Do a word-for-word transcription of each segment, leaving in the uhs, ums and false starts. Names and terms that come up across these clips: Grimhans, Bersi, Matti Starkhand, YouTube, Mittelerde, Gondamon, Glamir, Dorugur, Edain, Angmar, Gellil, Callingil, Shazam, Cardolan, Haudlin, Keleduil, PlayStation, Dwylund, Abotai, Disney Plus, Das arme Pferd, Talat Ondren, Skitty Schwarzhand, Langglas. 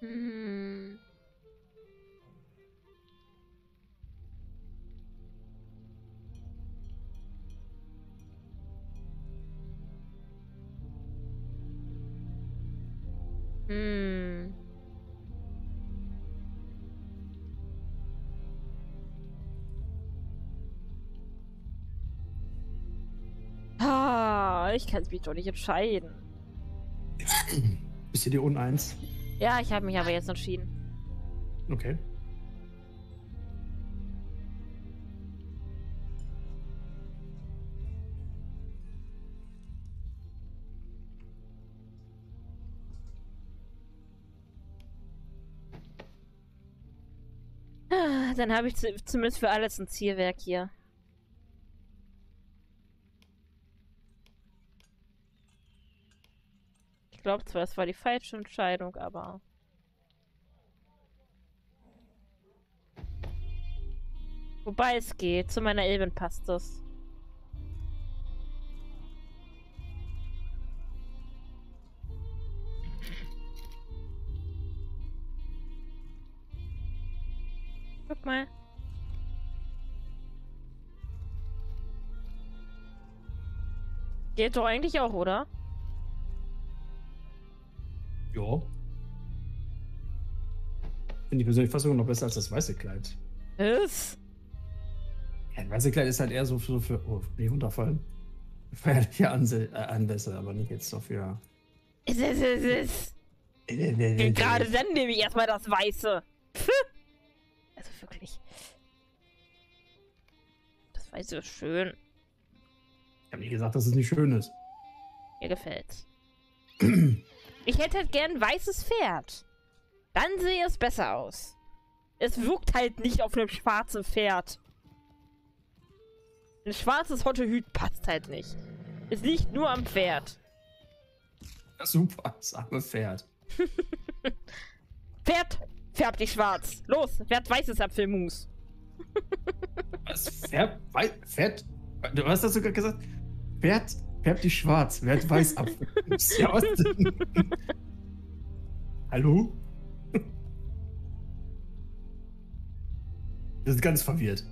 Hm. Hm. Ah, ich kann es mich doch nicht entscheiden. Bist du dir uneins? Ja, ich habe mich aber jetzt entschieden. Okay. Dann habe ich zumindest für alles ein Zielwerk hier. Ich glaube zwar, es war die falsche Entscheidung, aber... Wobei es geht, zu meiner Elben passt das. Guck mal. Geht doch eigentlich auch, oder? Ja. Finde ich persönlich fast sogar noch besser als das weiße Kleid. Was? Ja, das weiße Kleid ist halt eher so für, für oh, bin ich runterfallen? Feierliche Anlässe, aber nicht jetzt so für... Es ist, es ist. Gerade dann nehme ich erstmal das Weiße. Also wirklich. Das Weiße ist schön. Ich habe nicht gesagt, dass es nicht schön ist. Mir gefällt's. Ich hätte halt gern ein weißes Pferd. Dann sehe es besser aus. Es wirkt halt nicht auf einem schwarzen Pferd. Ein schwarzes Hottehüt passt halt nicht. Es liegt nur am Pferd. Super, das arme Pferd. Pferd, färb dich schwarz. Los, Pferd weißes Apfelmus. Was? Pferd, weiß, Pferd? Du hast das sogar gesagt? Pferd... Färb dich schwarz, werd weiß ab. Ja, was denn? Hallo? Das ist ganz verwirrt.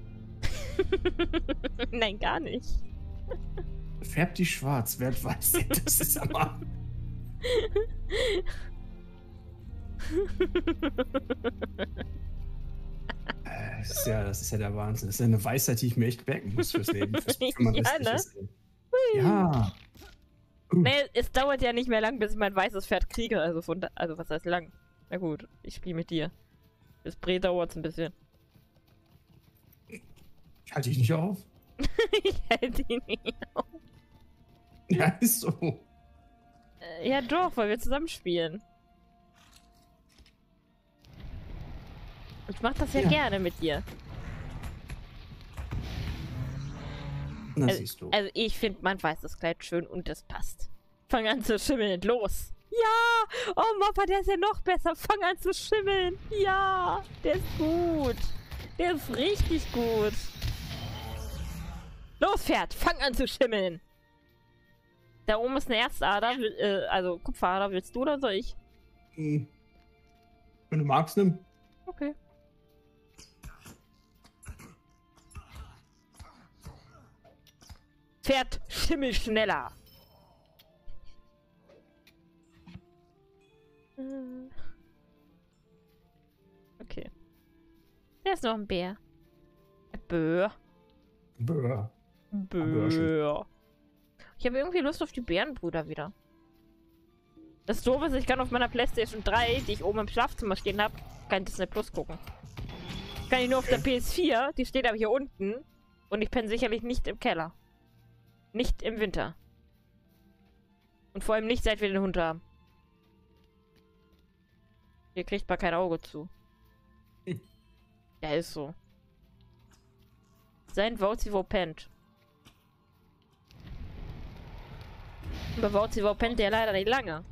Nein, gar nicht. Färb dich schwarz, werd weiß. Das ist am Arm. Das ist ja, das ist ja der Wahnsinn. Das ist ja eine Weisheit, die ich mir echt merken muss fürs Leben. Fürs, für mein ja, ne? Leben. Ja. Uh. Nee, es dauert ja nicht mehr lang, bis ich mein weißes Pferd kriege. Also, von da, also was heißt lang? Na gut, ich spiele mit dir. Bis Bre dauert es ein bisschen. Ich halte dich nicht auf. Ich halte dich nicht auf. Ja, ist so. Äh, ja, doch, weil wir zusammen spielen. Ich mach das ja, ja. gerne mit dir. Also, also ich finde mein weißes Kleid schön und das passt. Fang an zu schimmeln, los! Ja! Oh Moppa, der ist ja noch besser. Fang an zu schimmeln! Ja! Der ist gut! Der ist richtig gut! Los, Pferd! Fang an zu schimmeln! Da oben ist eine Erzader, äh, also Kupferader, willst du oder soll ich? Wenn du magst, nimm. Okay. Pferd, schimmel schneller. Okay. Da ist noch ein Bär. Böhr. Böhr. Böhr. Ich habe irgendwie Lust auf die Bärenbrüder wieder. Das Doofe ist, ich kann auf meiner PlayStation drei, die ich oben im Schlafzimmer stehen habe, kein Disney Plus gucken. Kann ich nur auf der P S vier, die steht aber hier unten. Und ich penne sicherlich nicht im Keller. Nicht im Winter. Und vor allem nicht, seit wir den Hund haben. Hier kriegt man kein Auge zu. Ja, ist so. Sein Wauziwo pennt. Aber Wauziwo pennt der leider nicht lange.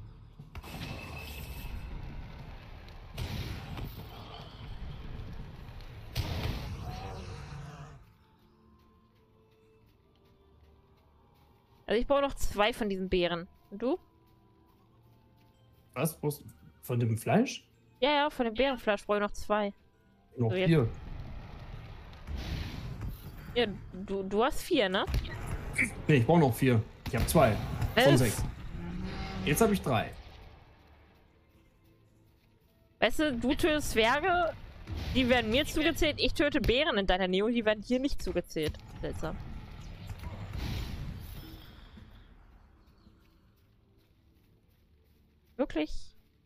Also ich brauche noch zwei von diesen Beeren. Und du? Was? Von dem Fleisch? Ja, ja, von dem Bärenfleisch brauche ich noch zwei. Noch so, vier. Ja, du, du hast vier, ne? Ne, ich brauche noch vier. Ich habe zwei. Elf. Von sechs. Jetzt habe ich drei. Weißt du, du tötest Zwerge, die werden mir zugezählt. Ich töte Bären in deiner Neo, die werden hier nicht zugezählt. Seltsam. Wirklich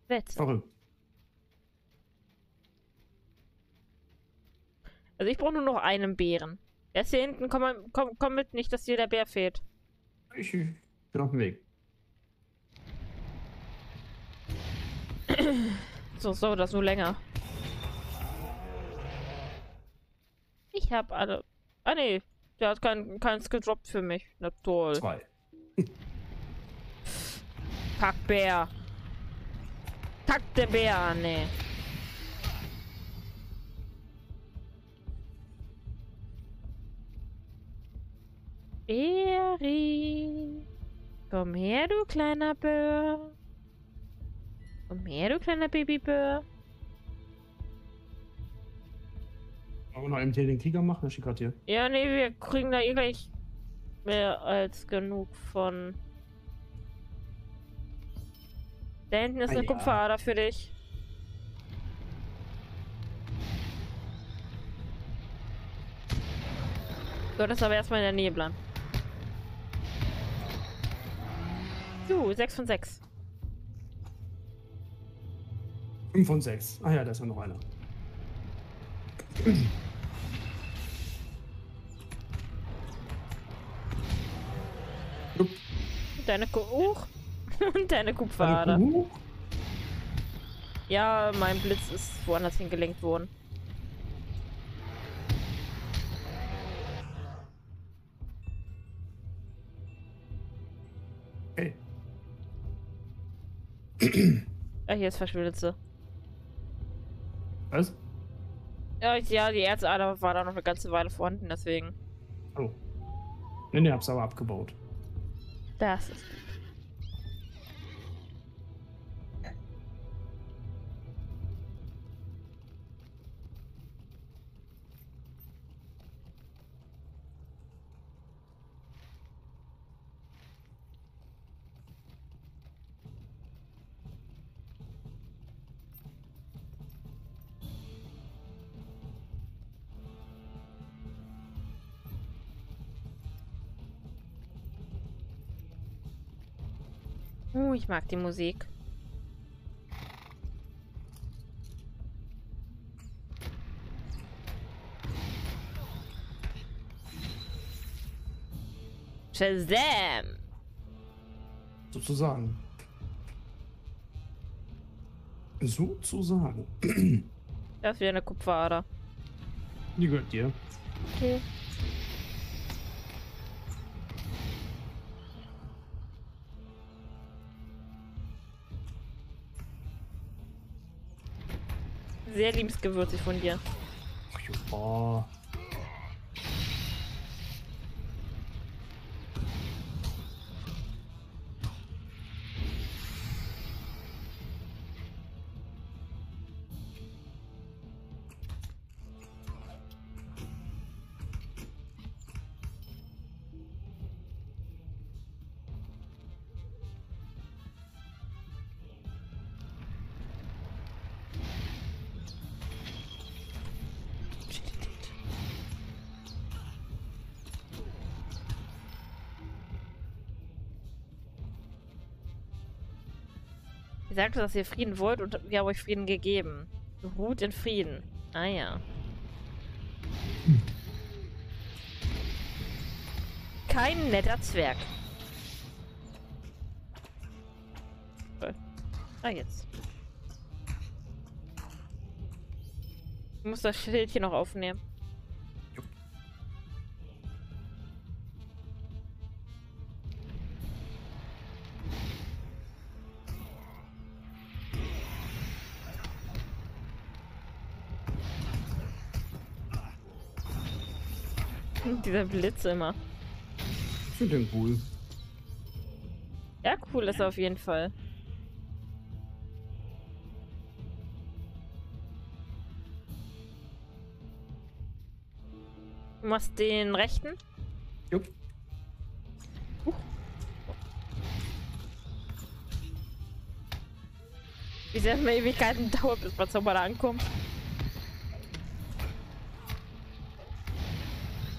seltsam. Verrückt. Also ich brauche nur noch einen Bären. Der ist hier hinten, komm, komm, komm mit, nicht, dass dir der Bär fehlt. Ich bin auf dem Weg. So, so, das nur länger. Ich habe alle... Ah ne, der hat kein, keins gedroppt für mich. Na toll. Zwei. Pack Bär. Pack der Bär an, ne. Bäri. Komm her, du kleiner Bär. Komm her, du kleiner Babybär. Wollen wir noch eben hier den Krieger machen, das schickert hier? Ja, nee, wir kriegen da eh gleich mehr als genug von. Da hinten ist ah, eine ja. Kupferader für dich. Du solltest aber erstmal in der Nähe bleiben. So, sechs von sechs. fünf von sechs. Ah ja, da ist ja noch einer. Deine Kuh. Und deine Kupferader. Ja, mein Blitz ist woanders hingelenkt worden. Okay. Ah, hier ist verschwindet sie. Was? Ja, ja, die Erzader war da noch eine ganze Weile vorhanden, deswegen. Oh. Ne, ne, hab's aber abgebaut. Das ist gut. Oh, ich mag die Musik. Shazam! Sozusagen. Sozusagen. Das ist wieder eine Kupferader. Die gehört dir. Okay. Sehr liebensgewürzig von dir. Oh. Ihr sagt, dass ihr Frieden wollt und wir haben euch Frieden gegeben. Ruht in Frieden. Ah ja. Hm. Kein netter Zwerg. Cool. Ah, jetzt. Ich muss das Schildchen noch aufnehmen. Dieser Blitz immer. Ich finde den cool. Ja, cool ist er auf jeden Fall. Du machst den rechten? Jupp. Uh. Wie sehr es mir Ewigkeiten dauert, bis man Zauberer ankommt.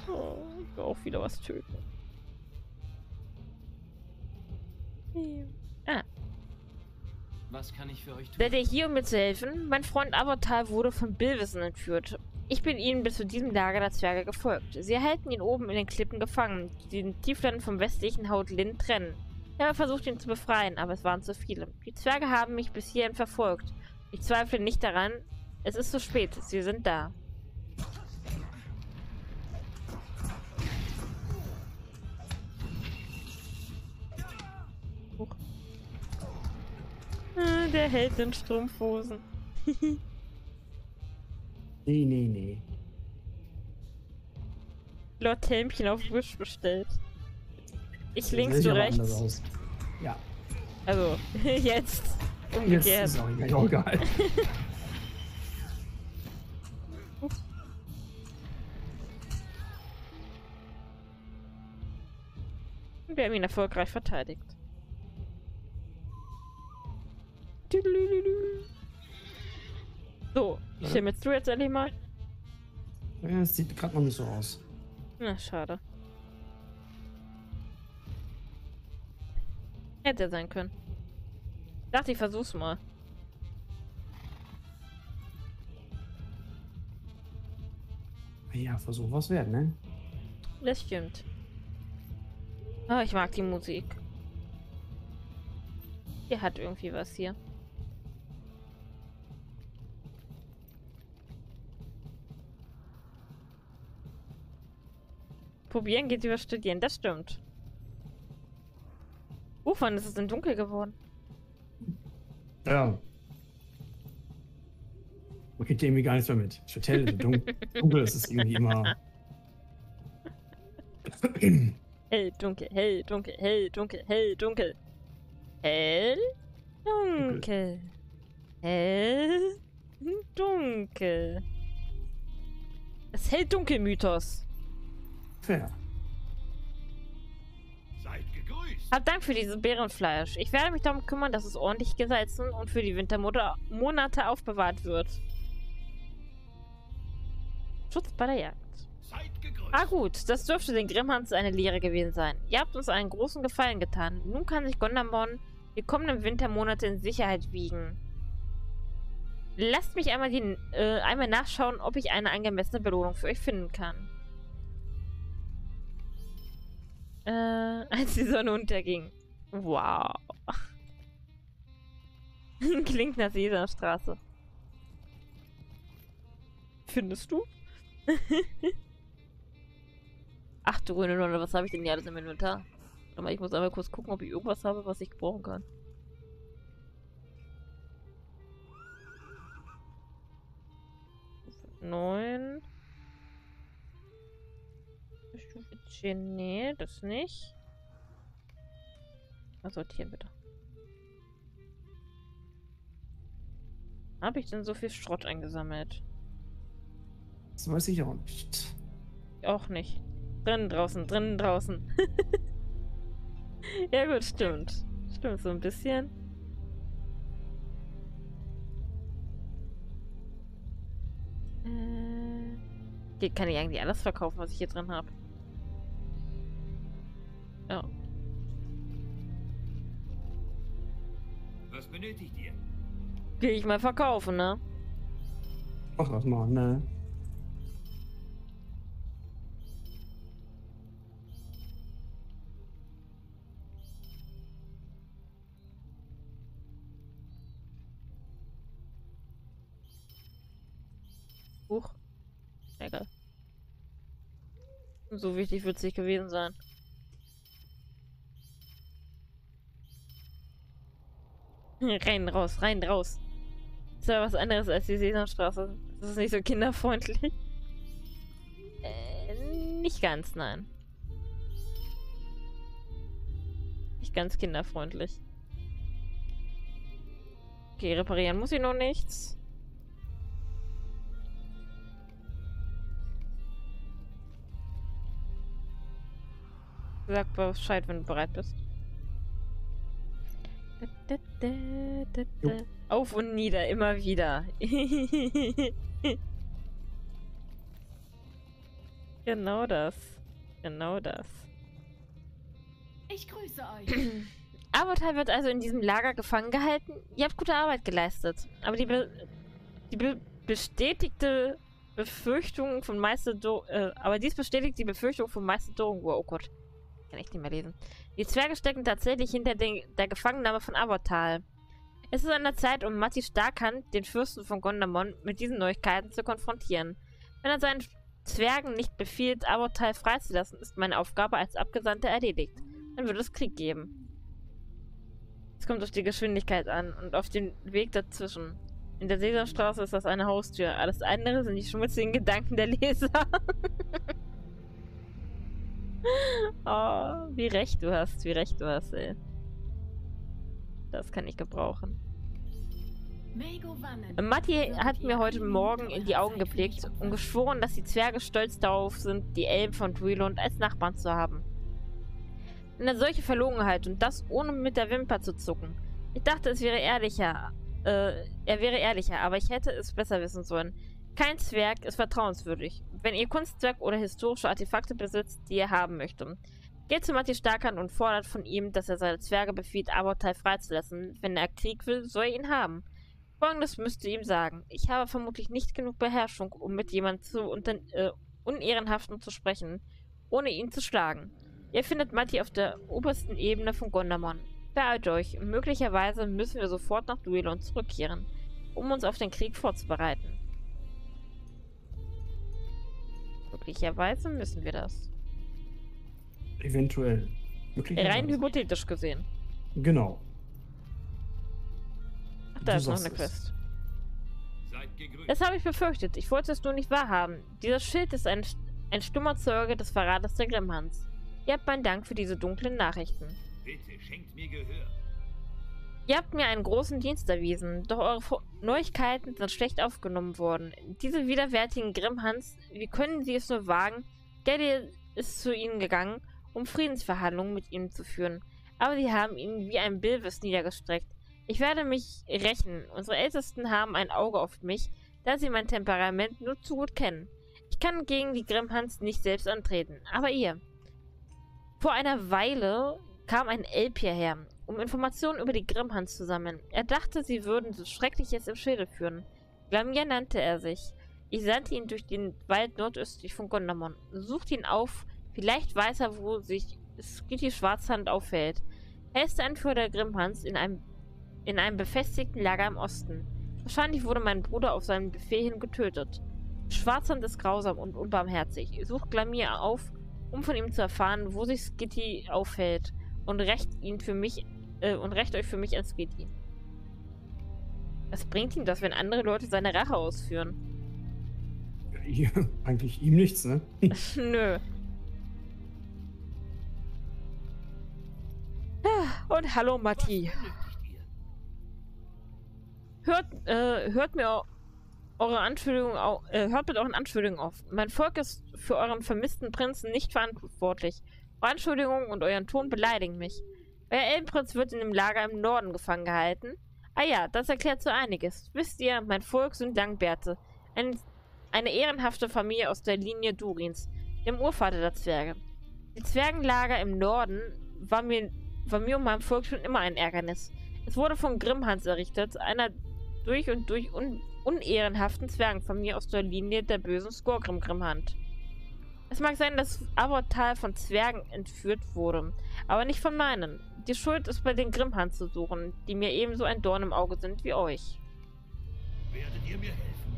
Oh, ich will auch wieder was töten. Hier. Ah. Was kann ich für euch tun? Seid ihr hier, um mir zu helfen? Mein Freund Avatar wurde von Billwissen entführt. Ich bin ihnen bis zu diesem Lager der Zwerge gefolgt. Sie halten ihn oben in den Klippen gefangen, die den Tiefland vom westlichen Haut-Linn trennen. Ich habe versucht, ihn zu befreien, aber es waren zu viele. Die Zwerge haben mich bis hierhin verfolgt. Ich zweifle nicht daran. Es ist zu spät. Sie sind da. Der hält den Strumpfhosen. Nee, nee, nee. Lord Helmchen auf Wish bestellt. Ich links, du rechts. Ja. Also, jetzt. Umgekehrt. Jetzt ist auch egal. Auch egal. Und wir haben ihn erfolgreich verteidigt. So, ich stelle jetzt du jetzt endlich mal. Ja, es sieht gerade noch nicht so aus. Na, schade. Hätte er sein können. Ich dachte, ich versuch's mal. Ja, Versuch was wert, ne? Das stimmt. Aber ich mag die Musik. Die hat irgendwie was hier. Probieren geht über Studieren, das stimmt. Uh, wann ist es denn dunkel geworden? Ja. Man kriegt irgendwie gar nichts mehr mit. Das Hotel ist dunkel, dunkel ist es irgendwie immer. Hell, dunkel, hell, dunkel, hell, dunkel, hell, dunkel. Hell, dunkel. Hell, dunkel. Das Hell-Dunkel-Mythos. Fair. Seid gegrüßt. Hab Dank für dieses Bärenfleisch. Ich werde mich darum kümmern, dass es ordentlich gesalzen und für die Wintermonate aufbewahrt wird. Schutz bei der Jagd. Seid gegrüßt. Ah gut, das dürfte den Grimmhans eine Lehre gewesen sein. Ihr habt uns einen großen Gefallen getan. Nun kann sich Gondamon die kommenden Wintermonate in Sicherheit wiegen. Lasst mich einmal, die, äh, einmal nachschauen, ob ich eine angemessene Belohnung für euch finden kann. Äh, als die Sonne unterging. Wow. Klingt nach Sesamstraße. Findest du? Ach du grüne Nonne, was habe ich denn hier alles im Inventar? Aber ich muss einmal kurz gucken, ob ich irgendwas habe, was ich brauchen kann. Neun. Stufe zehn, nee, das nicht. Mal sortieren bitte. Habe ich denn so viel Schrott eingesammelt? Das weiß ich auch nicht. Auch nicht. Drinnen, draußen, drinnen, draußen. Ja gut, stimmt. Stimmt so ein bisschen. Äh, kann ich eigentlich alles verkaufen, was ich hier drin habe? Oh. Was benötigt ihr? Gehe ich mal verkaufen, ne? Ach, lass mal, ne? Huch. Egal. So wichtig wird es nicht gewesen sein. Rein, raus, rein, raus. Das ist ja was anderes als die Sesamstraße. Das ist nicht so kinderfreundlich. Äh, nicht ganz, nein. Nicht ganz kinderfreundlich. Okay, reparieren muss ich noch nichts. Sag Bescheid, wenn du bereit bist. Da, da, da, da, da. Auf und nieder, immer wieder. Genau das. Genau das. Ich grüße euch. Abotai wird also in diesem Lager gefangen gehalten. Ihr habt gute Arbeit geleistet. Aber die, be die be bestätigte Befürchtung von Meister Do äh, aber dies bestätigt die Befürchtung von Meister Dorugur. Oh Gott. Kann ich nicht mehr lesen. Die Zwerge stecken tatsächlich hinter den, der Gefangennahme von Abotai. Es ist an der Zeit, um Matti Starkhand, den Fürsten von Gondamon, mit diesen Neuigkeiten zu konfrontieren. Wenn er seinen Zwergen nicht befiehlt, Abotai freizulassen, ist meine Aufgabe als Abgesandter erledigt. Dann wird es Krieg geben. Es kommt auf die Geschwindigkeit an und auf den Weg dazwischen. In der Sesamstraße ist das eine Haustür. Alles andere sind die schmutzigen Gedanken der Leser. Oh, wie recht du hast, wie recht du hast, ey. Das kann ich gebrauchen. Matti hat mir heute Morgen in die Augen geblickt und geschworen, dass die Zwerge stolz darauf sind, die Elben von Dwylund als Nachbarn zu haben. Eine solche Verlogenheit und das ohne mit der Wimper zu zucken. Ich dachte, es wäre ehrlicher. Äh, er wäre ehrlicher, aber ich hätte es besser wissen sollen. Kein Zwerg ist vertrauenswürdig. Wenn ihr Kunstwerk oder historische Artefakte besitzt, die ihr haben möchtet, geht zu Matti Starkhand und fordert von ihm, dass er seine Zwerge befiehlt, Abotai freizulassen. Wenn er Krieg will, soll er ihn haben. Folgendes müsst ihr ihm sagen. Ich habe vermutlich nicht genug Beherrschung, um mit jemandem zu unter äh, Unehrenhaften zu sprechen, ohne ihn zu schlagen. Ihr findet Matti auf der obersten Ebene von Gondamon. Beeilt euch, möglicherweise müssen wir sofort nach Dwylund zurückkehren, um uns auf den Krieg vorzubereiten. Möglicherweise müssen wir das. Eventuell. Rein hypothetisch gesehen. Genau. Ach, da ist noch eine Quest. Das habe ich befürchtet. Ich wollte es nur nicht wahrhaben. Dieser Schild ist ein, ein stummer Zeuge des Verrates der Grimhans. Ihr habt meinen Dank für diese dunklen Nachrichten. Bitte schenkt mir Gehör. Ihr habt mir einen großen Dienst erwiesen, doch eure Vor Neuigkeiten sind schlecht aufgenommen worden. Diese widerwärtigen Grimhans, wie können sie es nur wagen? Gellil ist zu ihnen gegangen, um Friedensverhandlungen mit ihnen zu führen. Aber sie haben ihn wie ein Bilvis niedergestreckt. Ich werde mich rächen. Unsere Ältesten haben ein Auge auf mich, da sie mein Temperament nur zu gut kennen. Ich kann gegen die Grimhans nicht selbst antreten, aber ihr... Vor einer Weile kam ein Elb hierher, um Informationen über die Grimhans zu sammeln. Er dachte, sie würden so Schreckliches im Schädel führen. Glamir nannte er sich. Ich sandte ihn durch den Wald nordöstlich von Gondamon. Sucht ihn auf, vielleicht weiß er, wo sich Skitty Schwarzhand aufhält. Er ist der Anführer der Grimhans in einem, in einem befestigten Lager im Osten. Wahrscheinlich wurde mein Bruder auf seinen Befehl hin getötet. Schwarzhand ist grausam und unbarmherzig. Sucht Glamir auf, um von ihm zu erfahren, wo sich Skitty aufhält, und rächt ihn für mich äh, und rächt euch für mich an Skitty. Was bringt ihm das, wenn andere Leute seine Rache ausführen? Ja, eigentlich ihm nichts, ne? Nö. Und hallo Matti. Hört, äh, hört mir auch Eure Anschuldigungen auf, äh, hört mit euren Anschuldigungen auf. Mein Volk ist für euren vermissten Prinzen nicht verantwortlich. Eure Anschuldigungen und euren Ton beleidigen mich. Euer Elbenprinz wird in dem Lager im Norden gefangen gehalten. Ah ja, das erklärt so einiges. Wisst ihr, mein Volk sind Langbärte. Ein, eine ehrenhafte Familie aus der Linie Durins, dem Urvater der Zwerge. Die Zwergenlager im Norden war mir, war mir und meinem Volk schon immer ein Ärgernis. Es wurde von Grimhans errichtet, einer durch und durch un unehrenhaften Zwergenfamilie aus der Linie der bösen Skorgrim-Grimhand. Es mag sein, dass Abotai von Zwergen entführt wurde, aber nicht von meinen. Die Schuld ist bei den Grimhand zu suchen, die mir ebenso ein Dorn im Auge sind wie euch. Werdet ihr mir helfen?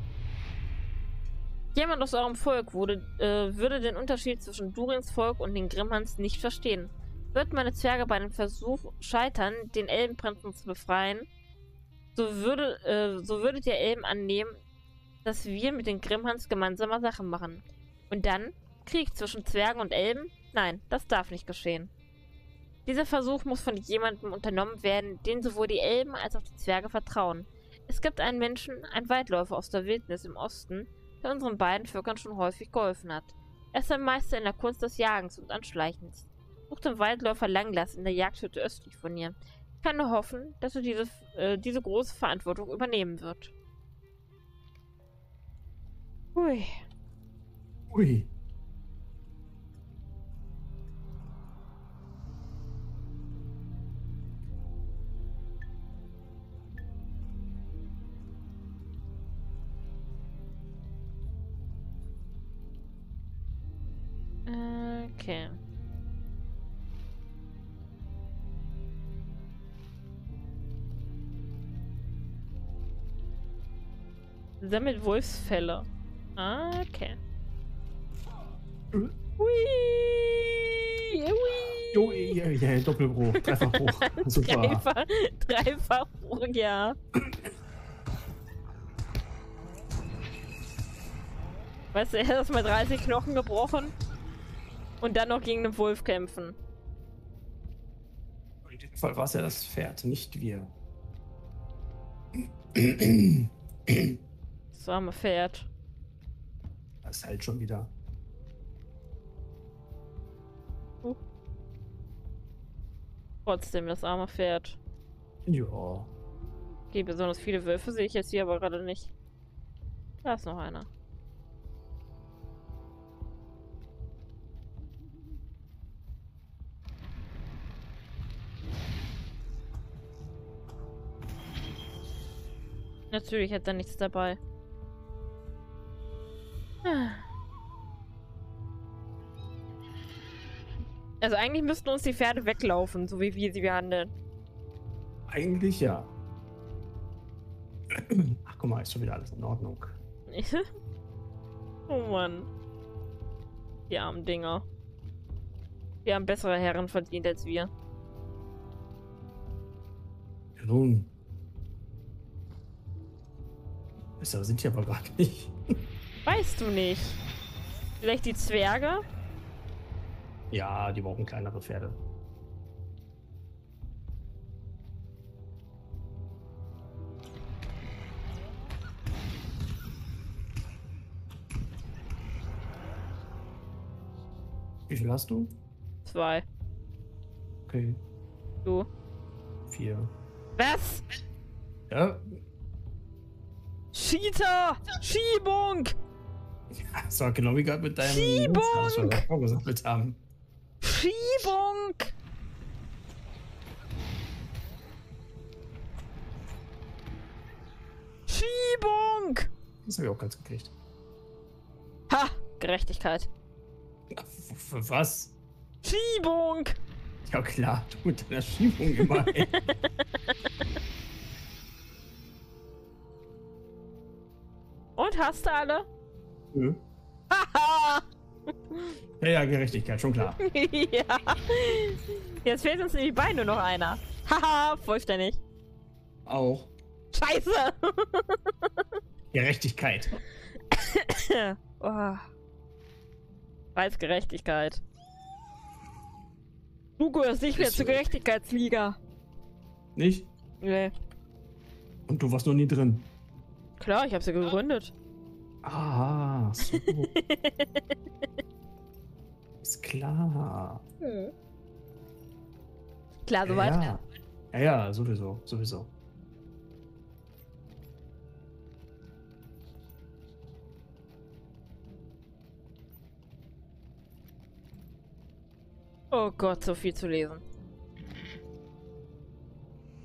Jemand aus eurem Volk wurde, äh, würde den Unterschied zwischen Durins Volk und den Grimhands nicht verstehen. Wird meine Zwerge bei dem Versuch scheitern, den Elbenprinzen zu befreien, So, würde, äh, so würdet ihr Elben annehmen, dass wir mit den Grimhans gemeinsame Sachen machen. Und dann? Krieg zwischen Zwergen und Elben? Nein, das darf nicht geschehen. Dieser Versuch muss von jemandem unternommen werden, den sowohl die Elben als auch die Zwerge vertrauen. Es gibt einen Menschen, einen Waldläufer aus der Wildnis im Osten, der unseren beiden Völkern schon häufig geholfen hat. Er ist ein Meister in der Kunst des Jagens und Anschleichens. Such den Waldläufer Langglas in der Jagdhütte östlich von hier. Ich kann nur hoffen, dass er diese, äh, diese große Verantwortung übernehmen wird. Ui. Ui. Okay. Sammelt Wolfsfälle. Okay. Ui! Ui! Oh, yeah, yeah, Doppelbruch, Dreifachbruch. Super. Dreifach, Dreifachbruch, ja. Weißt du, er hat erstmal dreißig Knochen gebrochen. Und dann noch gegen den Wolf kämpfen. In diesem Fall war es ja das Pferd, nicht wir. Das arme Pferd. Das ist halt schon wieder. Uh. Trotzdem, das arme Pferd. Ja. Okay, besonders viele Wölfe sehe ich jetzt hier aber gerade nicht. Da ist noch einer. Natürlich hat er nichts dabei. Also eigentlich müssten uns die Pferde weglaufen, so wie wir sie behandeln. Eigentlich ja. Ach guck mal, ist schon wieder alles in Ordnung. Oh Mann. Die armen Dinger. Die haben bessere Herren verdient als wir. Nun. Besser sind die aber gerade nicht. Weißt du nicht. Vielleicht die Zwerge? Ja, die brauchen kleinere Pferde. Wie viel hast du? Zwei. Okay. Du? Vier. Was? Ja. Cheater! Schiebung! Ja, das war genau wie gerade mit deinem... Schiebung! Gesagt haben. Schiebung! Schiebung! Das habe ich auch ganz gekriegt. Ha! Gerechtigkeit. Ja, für was? Schiebung! Ja klar, du mit deiner Schiebung immer, ey. Und hast du alle? Nö. Haha! Ja, ja, Gerechtigkeit, schon klar. Ja. Jetzt fehlt uns nämlich bei nur noch einer. Haha, vollständig. Auch. Scheiße! Gerechtigkeit. Oh. Weiß Gerechtigkeit. Du gehörst nicht mehr zur Gerechtigkeitsliga. Nicht? Nee. Und du warst noch nie drin. Klar, ich habe sie gegründet. Ah, so. Ist klar. Hm. Klar, soweit. Ja. Ja, ja, sowieso, sowieso. Oh Gott, so viel zu lesen.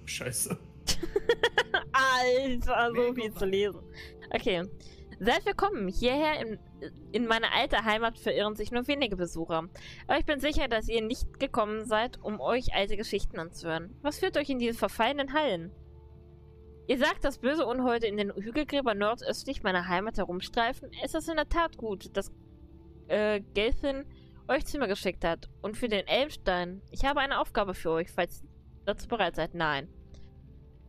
Scheiße. Alter, so viel zu lesen. Okay. Seid willkommen. Hierher in, in meiner alten Heimat verirren sich nur wenige Besucher. Aber ich bin sicher, dass ihr nicht gekommen seid, um euch alte Geschichten anzuhören. Was führt euch in diese verfallenen Hallen? Ihr sagt, dass böse Unholde in den Hügelgräbern nordöstlich meiner Heimat herumstreifen. Es ist in der Tat gut, dass äh, Gelfin euch Zimmer geschickt hat. Und für den Elmstein. Ich habe eine Aufgabe für euch, falls ihr dazu bereit seid. Nein.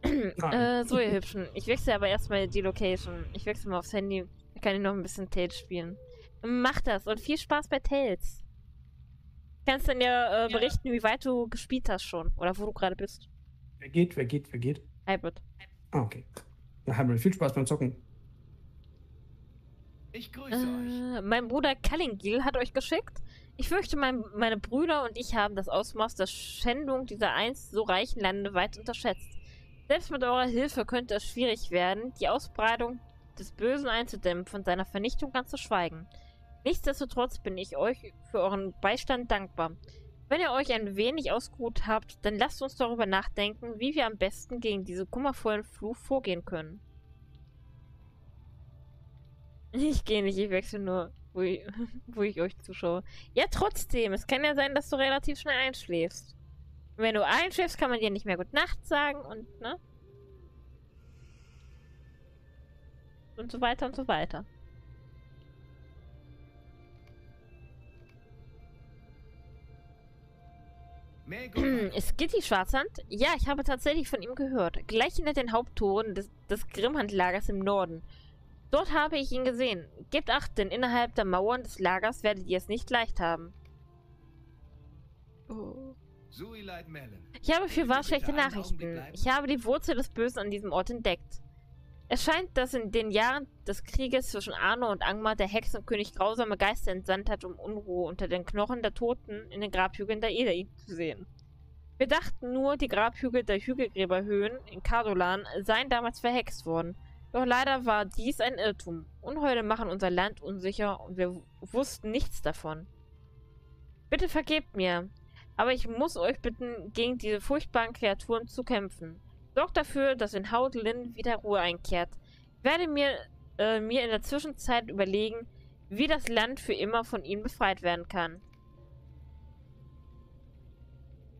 äh, so ihr Hübschen. Ich wechsle aber erstmal die Location. Ich wechsle mal aufs Handy. Da kann ich noch ein bisschen Tales spielen. Mach das und viel Spaß bei Tales. Kannst dann ja äh, berichten, ja, wie weit du gespielt hast schon. Oder wo du gerade bist. Wer geht, wer geht, wer geht? Hybrid. Ah, okay. Ja, Hybrid, viel Spaß beim Zocken. Ich grüße äh, euch. Mein Bruder Callingil hat euch geschickt. Ich fürchte, mein, meine Brüder und ich haben das Ausmaß der Schändung dieser einst so reichen Lande weit unterschätzt. Selbst mit eurer Hilfe könnte es schwierig werden, die Ausbreitung des Bösen einzudämmen, von seiner Vernichtung ganz zu schweigen. Nichtsdestotrotz bin ich euch für euren Beistand dankbar. Wenn ihr euch ein wenig ausgeruht habt, dann lasst uns darüber nachdenken, wie wir am besten gegen diesen kummervollen Fluch vorgehen können. Ich gehe nicht, ich wechsle nur... Wo ich, wo ich euch zuschaue. Ja, trotzdem. Es kann ja sein, dass du relativ schnell einschläfst. Und wenn du einschläfst, kann man dir nicht mehr Gute Nacht sagen und, ne? Und so weiter und so weiter. Ist Gitti Schwarzhand? Ja, ich habe tatsächlich von ihm gehört. Gleich hinter den Haupttoren des, des Grimmhandlagers im Norden. Dort habe ich ihn gesehen. Gebt acht, denn innerhalb der Mauern des Lagers werdet ihr es nicht leicht haben. Oh. Ich habe für wahr schlechte Nachrichten. Ich habe die Wurzel des Bösen an diesem Ort entdeckt. Es scheint, dass in den Jahren des Krieges zwischen Arno und Angmar der Hexenkönig grausame Geister entsandt hat, um Unruhe unter den Knochen der Toten in den Grabhügeln der Edain zu sehen. Wir dachten nur, die Grabhügel der Hügelgräberhöhen in Cardolan seien damals verhext worden. Doch leider war dies ein Irrtum. Unheule machen unser Land unsicher und wir wussten nichts davon. Bitte vergebt mir, aber ich muss euch bitten, gegen diese furchtbaren Kreaturen zu kämpfen. Sorgt dafür, dass in Haudlin wieder Ruhe einkehrt. Ich werde mir, äh, mir in der Zwischenzeit überlegen, wie das Land für immer von ihnen befreit werden kann.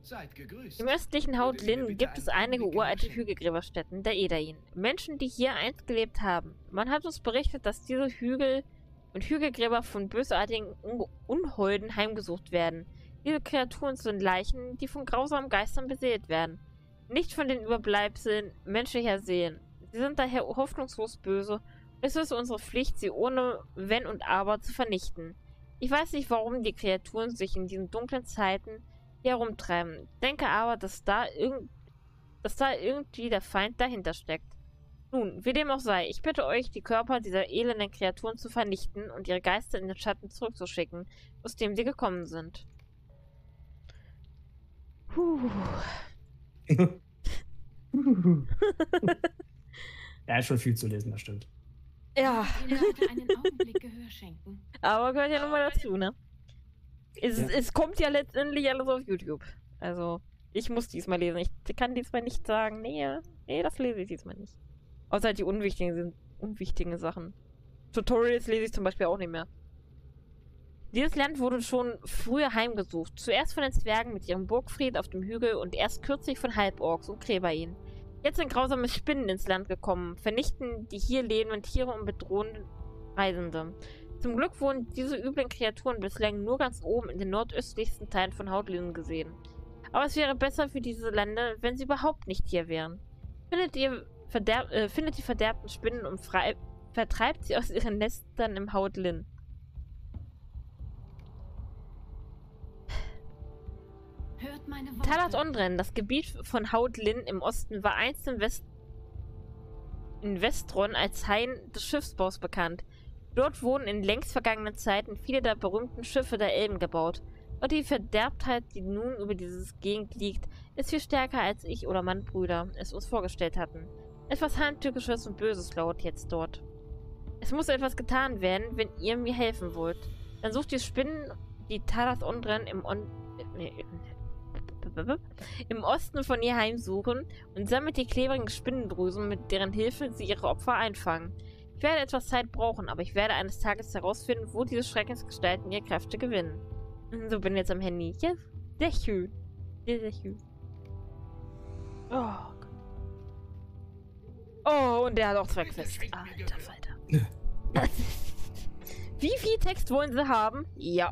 Seid gegrüßt. Im östlichen Haudlin gibt es einige uralte Hügelgräberstätten der Edain. Menschen, die hier einst gelebt haben. Man hat uns berichtet, dass diese Hügel und Hügelgräber von bösartigen Un Unholden heimgesucht werden. Diese Kreaturen sind Leichen, die von grausamen Geistern beseelt werden. Nicht von den Überbleibseln menschlicher Seelen. Sie sind daher hoffnungslos böse und es ist unsere Pflicht, sie ohne Wenn und Aber zu vernichten. Ich weiß nicht, warum die Kreaturen sich in diesen dunklen Zeiten herumtreiben. Denke aber, dass da, dass da irgendwie der Feind dahinter steckt. Nun, wie dem auch sei, ich bitte euch, die Körper dieser elenden Kreaturen zu vernichten und ihre Geister in den Schatten zurückzuschicken, aus dem sie gekommen sind. Puh. Ja, ist schon viel zu lesen, das stimmt. Ja. Einen Augenblick Gehör schenken. Aber gehört ja nochmal dazu, ne? Es, ja. es kommt ja letztendlich alles auf YouTube. Also, ich muss diesmal lesen. Ich kann diesmal nicht sagen, nee, nee, das lese ich diesmal nicht. Außer die unwichtigen sind unwichtigen Sachen. Tutorials lese ich zum Beispiel auch nicht mehr. Dieses Land wurde schon früher heimgesucht. Zuerst von den Zwergen mit ihrem Burgfried auf dem Hügel und erst kürzlich von Halborgs und Gräberien. Jetzt sind grausame Spinnen ins Land gekommen, vernichten die hier lebenden Tiere und bedrohen Reisende. Zum Glück wurden diese üblen Kreaturen bislang nur ganz oben in den nordöstlichsten Teilen von Haudlin gesehen. Aber es wäre besser für diese Lande, wenn sie überhaupt nicht hier wären. Findet, ihr Verderb äh, findet die verderbten Spinnen und vertreibt sie aus ihren Nestern im Haudlin. Talat Ondren, das Gebiet von Haudlin im Osten, war einst in, West in Westron als Hain des Schiffsbaus bekannt. Dort wurden in längst vergangenen Zeiten viele der berühmten Schiffe der Elben gebaut. Und die Verderbtheit, die nun über diese Gegend liegt, ist viel stärker, als ich oder meine Brüder es uns vorgestellt hatten. Etwas Heimtückisches und Böses lauert jetzt dort. Es muss etwas getan werden, wenn ihr mir helfen wollt. Dann sucht die Spinnen, die Talat Ondren im, On äh, im Osten von ihr heimsuchen und sammelt die klebrigen Spinnenbrüsen, mit deren Hilfe sie ihre Opfer einfangen. Ich werde etwas Zeit brauchen, aber ich werde eines Tages herausfinden, wo diese Schreckensgestalten ihre Kräfte gewinnen. So, bin jetzt am Handy. Ja, sehr schön. Sehr, sehr schön. Oh Gott. Oh, und der hat auch zwei Quests. Alter, Alter. Wie viel Text wollen sie haben? Ja.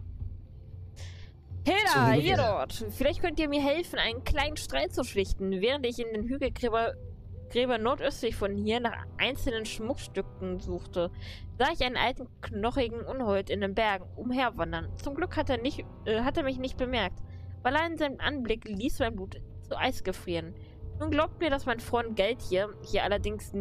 Hey da, ihr dort. Vielleicht könnt ihr mir helfen, einen kleinen Streit zu schlichten, während ich in den Hügelgräber... Gräber nordöstlich von hier nach einzelnen Schmuckstücken suchte, sah ich einen alten, knochigen Unhold in den Bergen umherwandern. Zum Glück hat er, nicht, äh, hat er mich nicht bemerkt, weil allein sein Anblick ließ mein Blut zu Eis gefrieren. Nun glaubt mir, dass mein Freund Geld hier, hier allerdings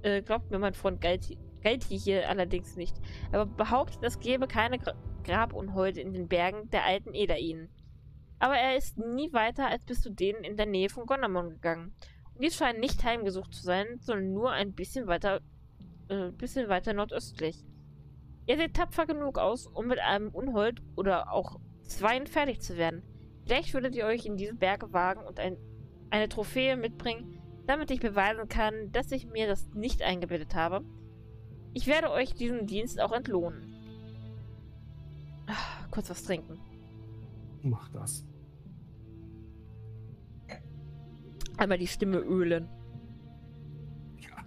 äh, glaubt mir mein Freund Geld, Geld hier, hier allerdings nicht, aber behauptet, es gäbe keine, Grabunholde in den Bergen der alten Edain. Aber er ist nie weiter als bis zu denen in der Nähe von Gondamon gegangen. Und dies scheint nicht heimgesucht zu sein, sondern nur ein bisschen weiter, äh, bisschen weiter nordöstlich. Er sieht tapfer genug aus, um mit einem Unhold oder auch Zweien fertig zu werden. Vielleicht würdet ihr euch in diese Berge wagen und ein, eine Trophäe mitbringen, damit ich beweisen kann, dass ich mir das nicht eingebildet habe. Ich werde euch diesen Dienst auch entlohnen. Ach, kurz was trinken. Mach das. Einmal die Stimme ölen. Ja.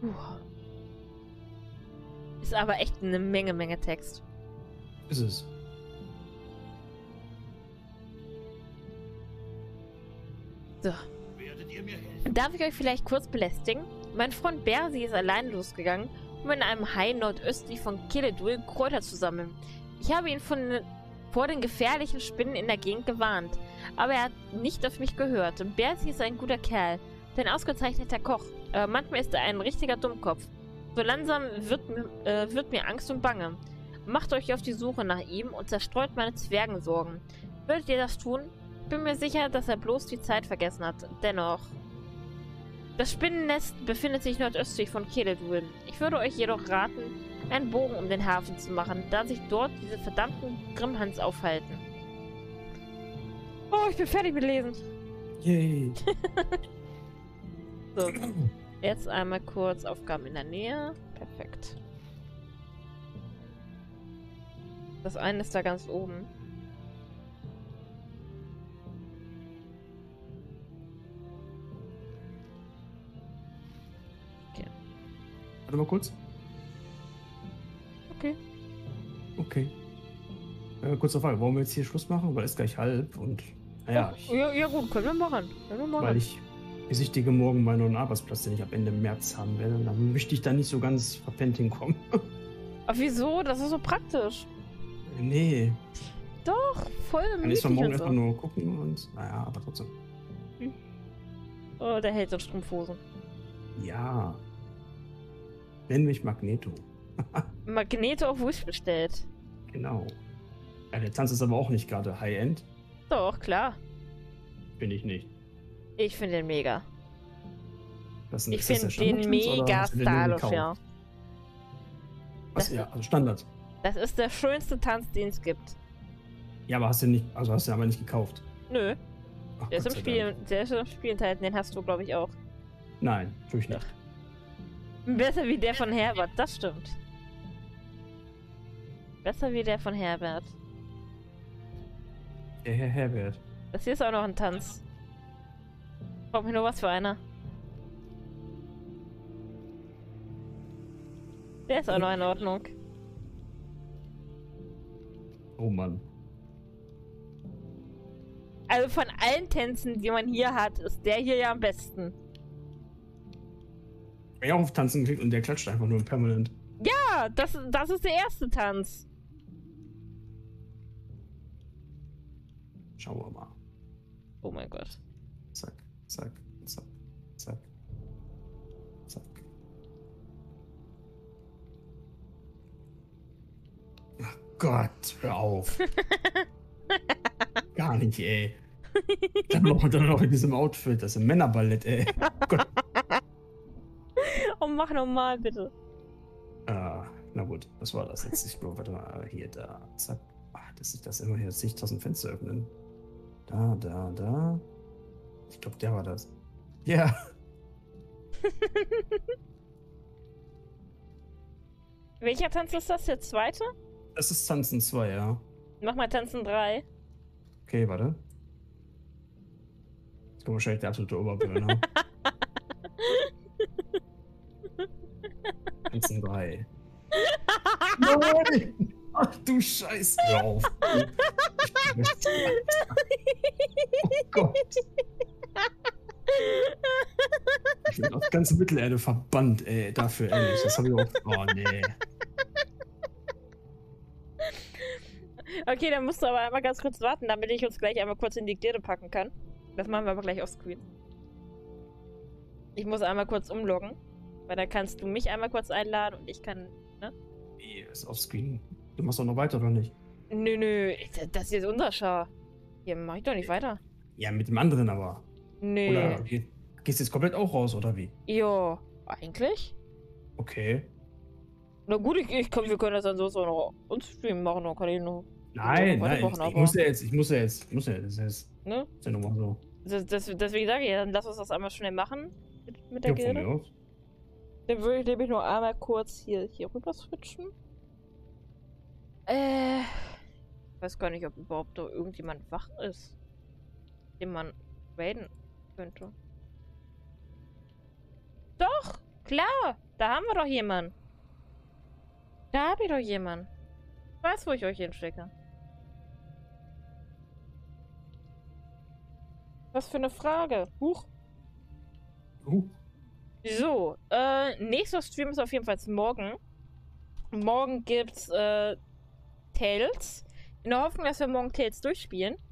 Puh. Ist aber echt eine Menge, Menge Text. Ist es. So. Darf ich euch vielleicht kurz belästigen? Mein Freund Bersi ist allein losgegangen, um in einem Hai nordöstlich von Keleduil Kräuter zu sammeln. Ich habe ihn von, vor den gefährlichen Spinnen in der Gegend gewarnt, aber er hat nicht auf mich gehört. Und Bersi ist ein guter Kerl, ein ausgezeichneter Koch, aber manchmal ist er ein richtiger Dummkopf. So langsam wird, äh, wird mir Angst und Bange. Macht euch auf die Suche nach ihm und zerstreut meine Zwergensorgen. Würdet ihr das tun? Ich bin mir sicher, dass er bloß die Zeit vergessen hat. Dennoch. Das Spinnennest befindet sich nordöstlich von Keleduil. Ich würde euch jedoch raten, einen Bogen um den Hafen zu machen, da sich dort diese verdammten Grimhans aufhalten. Oh, ich bin fertig mit Lesen. Yay. So, jetzt einmal kurz Aufgaben in der Nähe. Perfekt. Das eine ist da ganz oben. Warte mal kurz. Okay. Okay. Äh, kurze Frage, wollen wir jetzt hier Schluss machen? Weil es ist gleich halb und... Naja. Oh, ja, ja gut, können wir machen. Können wir machen. Weil ich besichtige morgen meinen Arbeitsplatz, den ich ab Ende März haben werde. Und dann möchte ich da nicht so ganz verpennt hinkommen. Aber wieso? Das ist so praktisch. Nee. Doch, voll gemütlich. Dann ist man morgen erstmal nur gucken und... Naja, aber trotzdem. Hm. Oh, der hält so Strumpfhosen. Ja. Nenn mich Magneto. Magneto auf Wish bestellt. Genau. Ja, der Tanz ist aber auch nicht gerade High-End. Doch, klar. Finde ich nicht. Ich finde den mega. Das ist ich finde den mega stylisch, ja. Was, das ja, also Standard. Das ist der schönste Tanz, den es gibt. Ja, aber hast du nicht, also hast du aber nicht gekauft. Nö. Ach, der, ist im Spiel, der ist im Spiel enthalten, den hast du, glaube ich, auch. Nein, tue ich nicht. Besser wie der von Herbert, das stimmt. Besser wie der von Herbert. Der Herr Herbert. Das hier ist auch noch ein Tanz. Kommt mir nur was für einer. Der ist auch noch in Ordnung. Oh Mann. Also von allen Tänzen, die man hier hat, ist der hier ja am besten. Ich habe auch auf Tanzen geklickt und der klatscht einfach nur permanent. Ja, das, das ist der erste Tanz. Schauen wir mal. Oh mein Gott. Zack, zack, zack, zack, zack. Ach Gott, hör auf. Gar nicht, ey. Dann noch, dann noch in diesem Outfit, das ist ein Männerballett, ey. Oh Gott. Oh, mach normal, bitte. Ah, na gut, das war das jetzt. Ich glaube, warte mal, hier, da, zack. Ach, das ist das immer hier, zigtausend Fenster öffnen. Da, da, da. Ich glaube, der war das. Ja. Yeah. Welcher Tanz ist das? Der zweite? Das ist Tanzen zwei, ja. Mach mal Tanzen drei. Okay, warte. Jetzt kommt wahrscheinlich der absolute Oberbrüller. Tanzen drei. Nein! Ach du Scheiß drauf! Oh Gott! Ich bin auf die ganze Mittelerde verbannt, ey, dafür ehrlich. Das habe ich auch. Oh nee. Okay, dann musst du aber einmal ganz kurz warten, damit ich uns gleich einmal kurz in die Diktiere packen kann. Das machen wir aber gleich offscreen. Ich muss einmal kurz umloggen. Weil dann kannst du mich einmal kurz einladen und ich kann, ne? Nee, ist offscreen. Du machst doch noch weiter, oder nicht? Nö, nö, das hier ist unser Schar. Hier mach ich doch nicht weiter. Ja, mit dem anderen aber. Nö. Oder gehst du jetzt komplett auch raus, oder wie? Ja, eigentlich. Okay. Na gut, ich, ich komm, wir können das dann so noch uns streamen machen, dann kann ich noch. Nein, nein, ich, ich muss ja jetzt, ich muss ja jetzt, ich muss ja jetzt, jetzt. Ne? Ist ja nochmal so. Das, das, deswegen sage ich, dann lass uns das einmal schnell machen mit, mit der ja, Gilde. Dann würde ich nämlich nur einmal kurz hier, hier rüber switchen. Äh, ich weiß gar nicht, ob überhaupt da irgendjemand wach ist, den man raiden könnte. Doch, klar, da haben wir doch jemanden. Da habe ich doch jemanden. Ich weiß, wo ich euch hinstecke. Was für eine Frage. Huch. Huch. So, äh, nächster Stream ist auf jeden Fall morgen. Morgen gibt's, äh, Tales. In der Hoffnung, dass wir morgen Tales durchspielen.